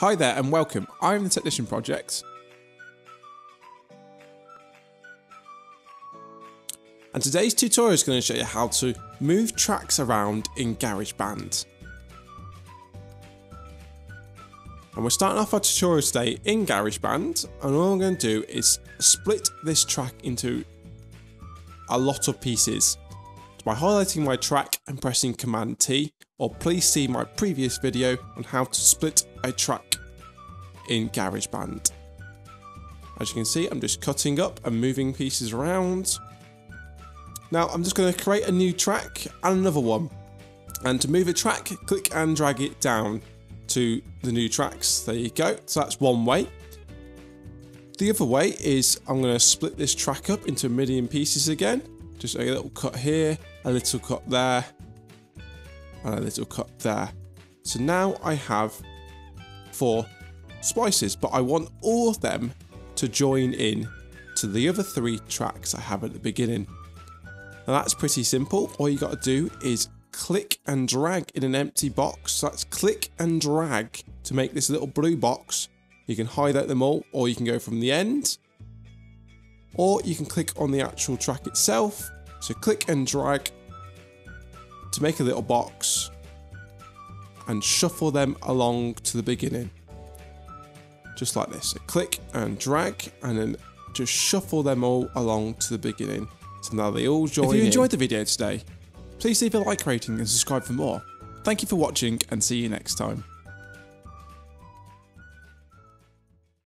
Hi there and welcome, I'm The Technician Project. And today's tutorial is going to show you how to move tracks around in GarageBand. And we're starting off our tutorial today in GarageBand, and all I'm going to do is split this track into a lot of pieces by highlighting my track and pressing Command T, or please see my previous video on how to split a track in GarageBand. As you can see, I'm just cutting up and moving pieces around. Now I'm just going to create a new track and another one. And to move a track, click and drag it down to the new tracks. There you go. So that's one way. The other way is I'm going to split this track up into a million pieces again. Just a little cut here, a little cut there, and a little cut there. So now I have 4 splices, but I want all of them to join in to the other 3 tracks I have at the beginning. Now that's pretty simple. All you got to do is click and drag in an empty box. So that's click and drag to make this little blue box. You can highlight them all, or you can go from the end, or you can click on the actual track itself. So click and drag to make a little box and shuffle them along to the beginning. Just like this, so click and drag and then just shuffle them all along to the beginning. So now they all join in. If you enjoyed the video today, please leave a like rating and subscribe for more. Thank you for watching and see you next time.